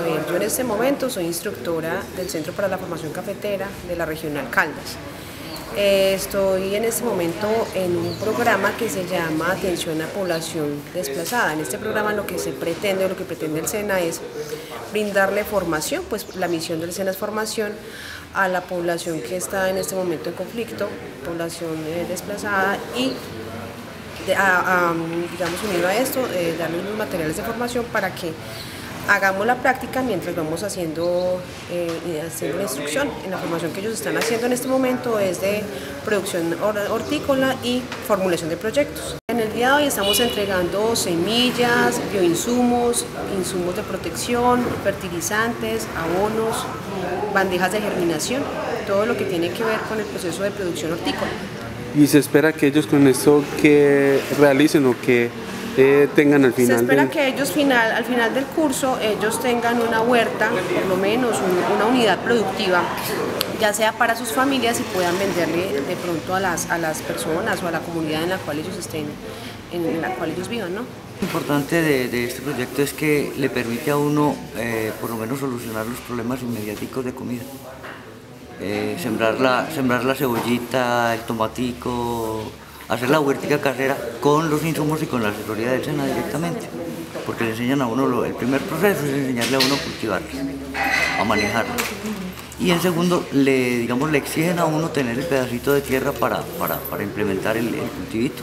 A ver, yo en este momento soy instructora del Centro para la Formación Cafetera de la Regional Caldas. Estoy en este momento en un programa que se llama Atención a Población Desplazada. En este programa lo que se pretende, lo que pretende el SENA es brindarle formación, pues la misión del SENA es formación a la población que está en este momento en conflicto, población desplazada y digamos, unido a esto, darle unos materiales de formación para que hagamos la práctica mientras vamos haciendo la instrucción. En la formación que ellos están haciendo en este momento es de producción hortícola y formulación de proyectos. En el día de hoy estamos entregando semillas, bioinsumos, insumos de protección, fertilizantes, abonos, bandejas de germinación, todo lo que tiene que ver con el proceso de producción hortícola. ¿Y se espera que ellos con esto que realicen o que tengan al final? Se espera que ellos al final del curso ellos tengan una huerta, por lo menos una unidad productiva, ya sea para sus familias y puedan venderle de pronto a las personas o a la comunidad en la cual ellos estén, en la cual ellos vivan, ¿no? Lo importante de este proyecto es que le permite a uno por lo menos solucionar los problemas inmediaticos de comida. Sembrar la cebollita, el tomatico, hacer la huertica casera con los insumos y con la asesoría del SENA directamente, porque le enseñan a uno, el primer proceso es enseñarle a uno a cultivarlo, a manejarlo, y en segundo digamos, le exigen a uno tener el pedacito de tierra para implementar el cultivito.